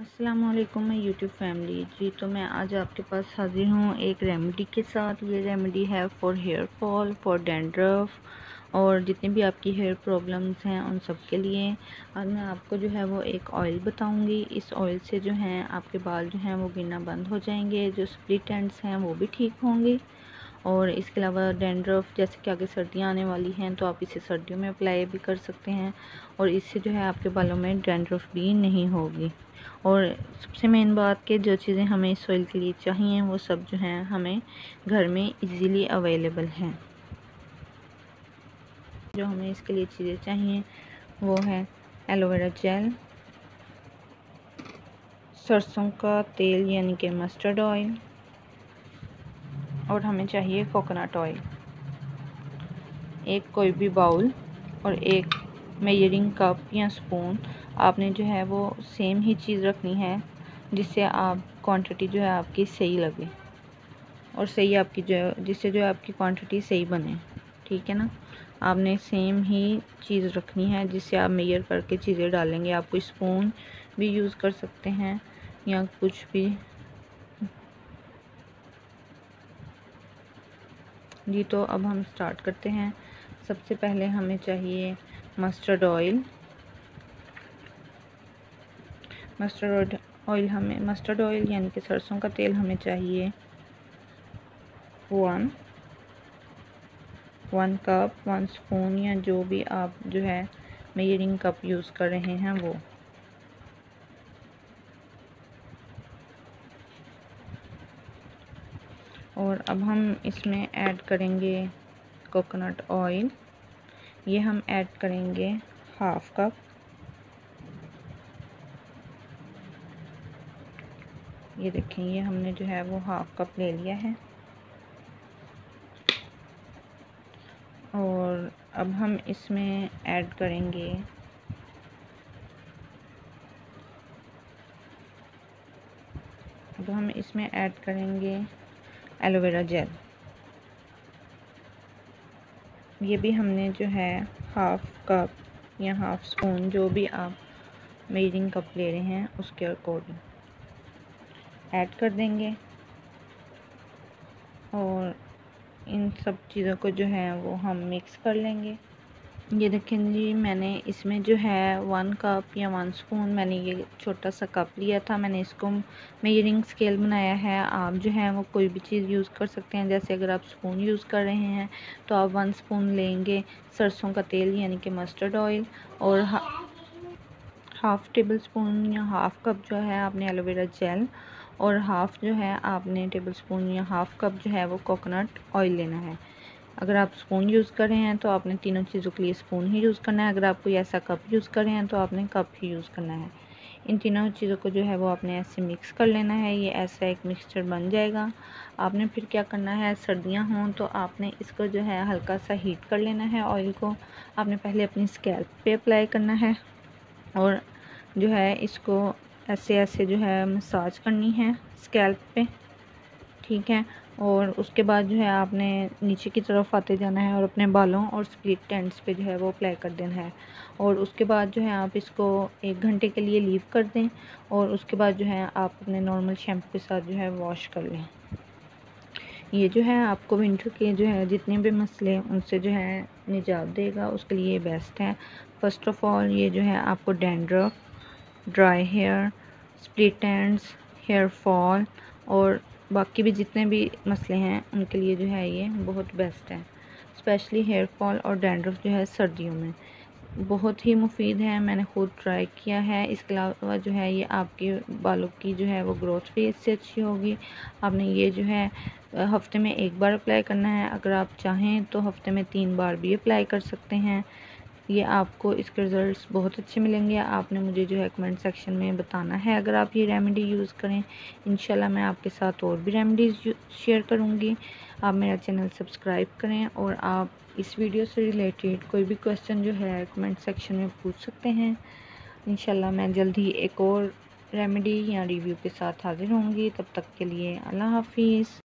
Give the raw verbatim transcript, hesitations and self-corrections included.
अस्सलामुअलैकुम मैं YouTube family जी। तो मैं आज आपके पास हाजिर हूँ एक रेमेडी के साथ। ये रेमेडी है for hair fall, for dandruff और जितनी भी आपकी हेयर प्रॉब्लम्स हैं उन सब के लिए। और मैं आपको जो है वो एक ऑयल बताऊँगी। इस ऑयल से जो है आपके बाल जो हैं वो गिरना बंद हो जाएंगे, जो स्प्लिट एंड्स हैं वो भी ठीक होंगे। और इसके अलावा डैंड्रफ, जैसे कि आगे सर्दियाँ आने वाली हैं तो आप इसे सर्दियों में अप्लाई भी कर सकते हैं और इससे जो है आपके बालों में डैंड्रफ भी नहीं होगी। और सबसे मेन बात कि जो चीज़ें हमें इस ऑयल के लिए चाहिए वो सब जो हैं हमें घर में इजीली अवेलेबल हैं। जो हमें इसके लिए चीज़ें चाहिए वो है एलोवेरा जेल, सरसों का तेल यानी कि मस्टर्ड ऑयल, और हमें चाहिए कोकोनट ऑयल, एक कोई भी बाउल और एक मेजरिंग कप या स्पून। आपने जो है वो सेम ही चीज़ रखनी है जिससे आप क्वांटिटी जो है आपकी सही लगे और सही आपकी जो है जिससे जो है आपकी क्वांटिटी सही बने, ठीक है ना। आपने सेम ही चीज़ रखनी है जिससे आप मेजर करके चीज़ें डालेंगे। आप कोई स्पून भी यूज़ कर सकते हैं या कुछ भी जी। तो अब हम स्टार्ट करते हैं। सबसे पहले हमें चाहिए मस्टर्ड ऑयल। मस्टर्ड ऑयल हमें मस्टर्ड ऑयल यानी कि सरसों का तेल हमें चाहिए one one cup, one spoon या जो भी आप जो है मेजरिंग कप यूज़ कर रहे हैं वो। और अब हम इसमें ऐड करेंगे कोकोनट ऑयल। ये हम ऐड करेंगे हाफ कप। ये देखें, ये हमने जो है वो हाफ कप ले लिया है। और अब हम इसमें ऐड करेंगे अब हम इसमें ऐड करेंगे एलोवेरा जेल। ये भी हमने जो है हाफ कप या हाफ स्पून, जो भी आप मेजरिंग कप ले रहे हैं उसके अकॉर्डिंग ऐड कर देंगे। और इन सब चीज़ों को जो है वो हम मिक्स कर लेंगे। ये देखें जी, मैंने इसमें जो है वन कप या वन स्पून, मैंने ये छोटा सा कप लिया था। मैंने इसको मेजरिंग स्केल बनाया है। आप जो है वो कोई भी चीज़ यूज़ कर सकते हैं। जैसे अगर आप स्पून यूज़ कर रहे हैं तो आप वन स्पून लेंगे सरसों का तेल यानी कि मस्टर्ड ऑयल, और हा, हाफ़ टेबल स्पून या हाफ़ कप जो है आपने एलोवेरा जेल, और हाफ़ जो है आपने टेबल स्पून या हाफ़ कप जो है वो कोकोनट ऑयल लेना है। अगर आप स्पून यूज़ कर रहे हैं तो आपने तीनों चीज़ों के लिए स्पून ही यूज़ करना है। अगर आप कोई ऐसा कप यूज़ कर रहे हैं तो आपने कप ही यूज़ करना है। इन तीनों चीज़ों को जो है वो आपने ऐसे मिक्स कर लेना है। ये ऐसा एक मिक्सचर बन जाएगा। आपने फिर क्या करना है, सर्दियां हों तो आपने इसको जो है हल्का सा हीट कर लेना है। ऑयल को आपने पहले अपनी स्कैल्प पे अप्लाई करना है और जो है इसको ऐसे ऐसे जो है मसाज करनी है स्कैल्प पे, ठीक है। और उसके बाद जो है आपने नीचे की तरफ आते जाना है और अपने बालों और स्प्लिट एंड्स पे जो है वो अप्लाई कर देना है। और उसके बाद जो है आप इसको एक घंटे के लिए लीव कर दें और उसके बाद जो है आप अपने नॉर्मल शैम्पू के साथ जो है वॉश कर लें। ये जो है आपको विंटर के जो है जितने भी मसले उनसे जो है निजात देगा, उसके लिए बेस्ट है। फ़र्स्ट ऑफ ऑल ये जो है आपको dandruff, dry hair, split ends, hair fall और बाकी भी जितने भी मसले हैं उनके लिए जो है ये बहुत बेस्ट है। स्पेशली हेयर फॉल और डैंड्रफ जो है सर्दियों में बहुत ही मुफीद है। मैंने ख़ुद ट्राई किया है। इसके अलावा जो है ये आपके बालों की जो है वो ग्रोथ भी इससे अच्छी होगी। आपने ये जो है हफ्ते में एक बार अप्लाई करना है। अगर आप चाहें तो हफ्ते में तीन बार भी अप्लाई कर सकते हैं। ये आपको इसके रिज़ल्ट्स बहुत अच्छे मिलेंगे। आपने मुझे जो है कमेंट सेक्शन में बताना है अगर आप ये रेमेडी यूज़ करें। इंशाल्लाह मैं आपके साथ और भी रेमेडीज़ शेयर करूँगी। आप मेरा चैनल सब्सक्राइब करें और आप इस वीडियो से रिलेटेड कोई भी क्वेश्चन जो है कमेंट सेक्शन में पूछ सकते हैं। इंशाल्लाह मैं जल्द ही एक और रेमेडी या रिव्यू के साथ हाजिर होंगी। तब तक के लिए अल्लाह हाफिज़।